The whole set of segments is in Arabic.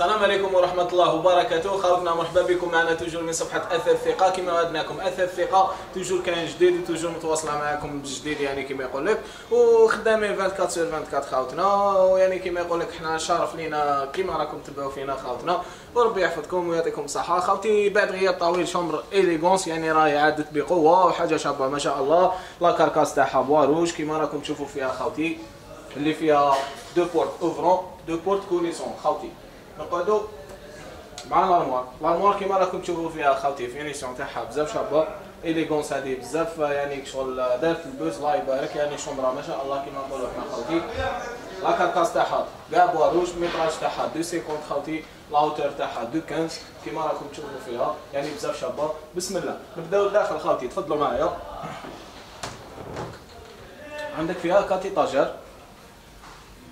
السلام عليكم ورحمة الله وبركاته. خوتنا مرحبا بكم معنا توجور من صفحة أثاث الثقة. كما وعدناكم أثاث الثقة توجور كاين جديد وتوجور متواصلة معكم بالجديد، يعني كما يقول لك، وخدامين 24/24 خوتنا، ويعني كما يقول لك حنا شرف لينا كما راكم تبعوا فينا خوتنا، وربي يحفظكم ويعطيكم الصحة. خوتي بعد غياب طويل شمر إليغونس يعني راهي عادت بقوة وحاجة شابة ما شاء الله. لا كاركاس تاعها بوا روج كما راكم تشوفوا فيها خوتي، اللي فيها دو بورت اوفرون دو بورت كوليسون. خوتي نقعدو مع لارموار كيما راكم تشوفو فيها خاوتي فينيسيون تاعها بزاف شابة. إليغونس هادي بزاف يعني شغل دارت البوز الله يبارك، يعني شمرة ما شاء الله كيما نقولو حنا خاوتي. لا كاركاس تاعها كاع بوا روج، ميطراج تاعها 250 خاوتي، لاوتور تاعها 215 كيما راكم تشوفو فيها، يعني بزاف شابة. بسم الله نبداو الداخل خاوتي، تفضلوا معايا. عندك فيها 4 طاجر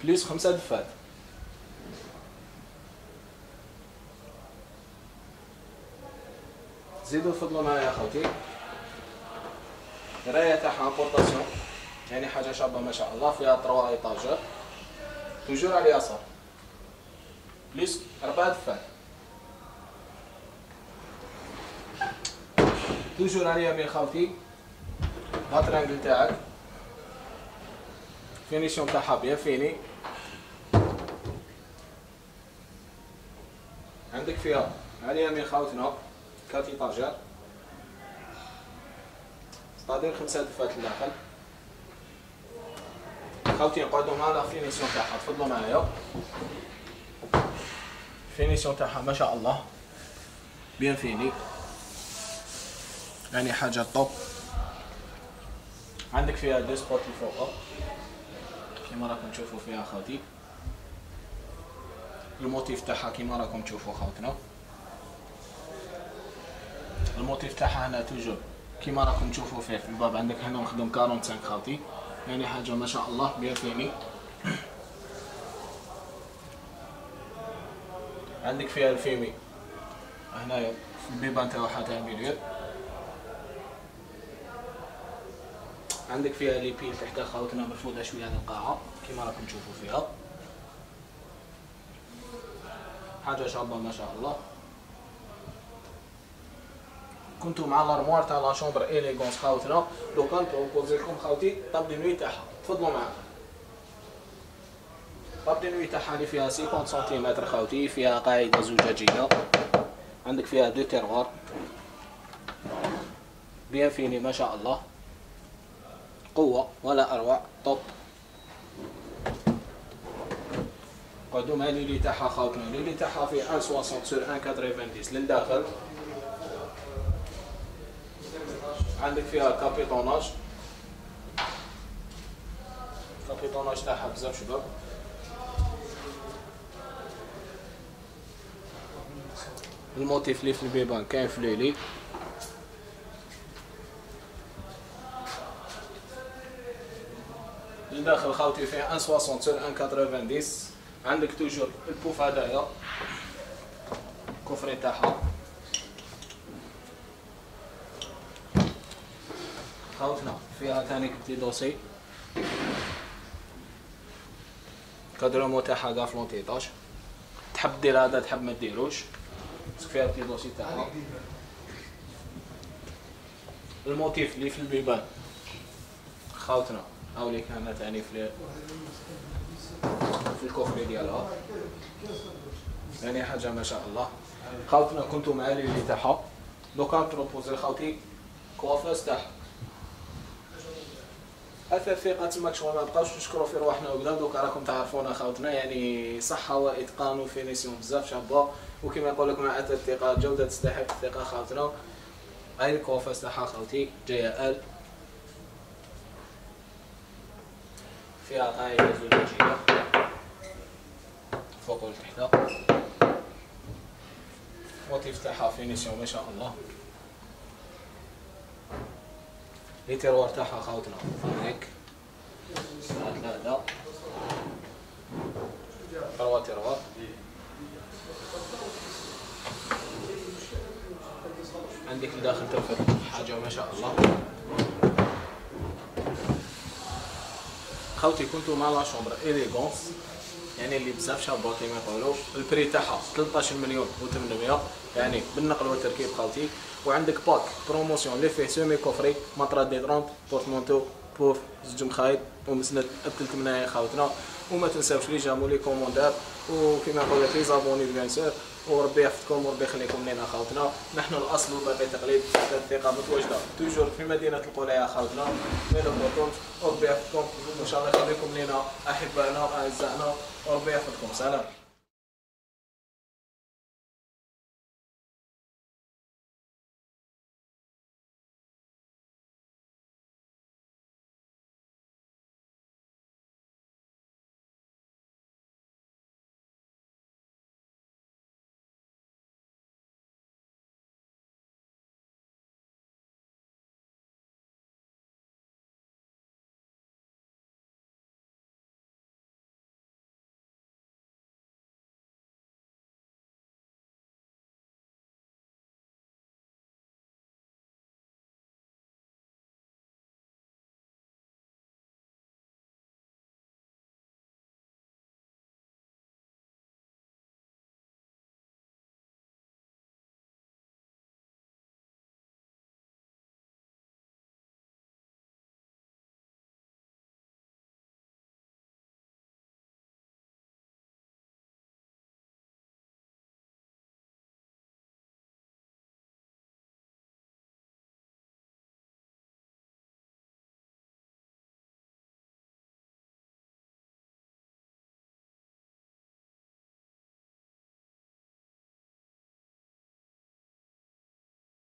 بليس 5 دفات، زيدوا تفضلوا معايا يا خوتي. راية تاعها امبورطاسيون يعني حاجة شابة ما شاء الله، فيها 3 ايطاجر توجور على اليسار بليس 4 دفات، توجور على اليمين خوتي. الترينجل تاعك فينيشيون تاعها بيان فيني. عندك فيها على اليمين خوتنا كاتي طاجر ستادير 5 دفات لداخل خاوتي. نقعدو مع لا فينيسيون تاعها، تفضلو معايا. فينيسيون تاعها ما شاء الله بيان فيني يعني حاجة طوب. عندك فيها دو سبوت الفوق كيما راكم تشوفو فيها خاوتي، الموتيف تاعها كيما راكم تشوفو خاوتنا، الموتيف تاعها هنا توجور كيما راكم تشوفوا فيه في الباب. عندك هنا نخدم 45 خاوتي يعني حاجه ما شاء الله بيان فيني. عندك فيها الفيمي هنايا في البيبان تاعها تاع الميليو. عندك فيها لي بيل تحتها خاوتنا مرفوده شويه على القاعه كيما راكم تشوفوا فيها، حاجه شابه ما شاء الله. كنتو مع لارموار تاع لا شومبر إليغونس خاوتنا، دوكا نبروبوزي لكم خاوتي طاب دي نوي تاعها، تفضلوا معايا. طاب دي نوي تاعها اللي فيها 50 سنتيمتر خاوتي، فيها قاعده زجاجيه. عندك فيها دو تيروار بيان فيني ما شاء الله، قوه ولا اروع طوب. قعدوا مع ليلي تاعها خاوتنا، ليلي تاعها في 1.60 سور 1.90 للداخل. عندك فيها كابيتوناج تاعها بزاف شباب. الموتيف لي في البيبان كاين في ليلي. لداخل خاوتي فيه 1.60 سور 1.90. عندك توجور البوف هدايا كوفري تاعها خاوتنا، فيها ثاني بتي دوسي كادرومو تاعها كاع فلونتيطاج، تحب دير هذا تحب ما ديروش، فيها بتي دوسي تاعها. الموتيف اللي في البيبان خاوتنا هاو اللي كان ثاني في الكوفري ديالها، يعني حاجه ما شاء الله. خاوتنا كنتو مع اللي تاعها، دوكا بروبوزي خاوتي كوافاس تاعها أثاث الثقة. تما شغل مابقاوش نشكرو في رواحنا وكدا، دوكا راكم تعرفونا خاوتنا، يعني صحة وإتقان وفينيسيون بزاف شابة، وكيما يقولك مع أثاث الثقة جودة تستحق الثقة خاوتنا. هاي الكوافاس تاعها خاوتي جاية آل، فيها قاعدة زجاجية فوق ولتحتا، الموتيف تاعها فينيسيون ما شاء الله. لي تيروار تاعها خاوتنا هيك لا 3 تيروار. عندك لداخل تلفت حاجة ما شاء الله. خاوتي كنتو مع لا شومبر إليغونس، يعني اللي بزاف شابه كما يقولوا. البري تاعها 13 مليون و800 يعني بالنقل والتركيب خالتي. وعندك باك بروموسيون لي فيه سومي كوفري مطرا دي 30 بورتمونتو بوف زوج مخايط ومسند الثلث منايا خاوتنا. وما تنساوش لي جامو لي كوموندات وكما نقولوا لي زابوني بيان سور. وربي يحفظكم وربي يخليكم لنا خاوتنا. نحن الاصل وباقي تقليد أثاث الثقة متواجده توجور في مدينه القليعه خاوتنا. ما تغلطوش وربي يحفظكم وان شاء الله يخليكم لنا احبائنا واعزائنا وربي يحفظكم. سلام.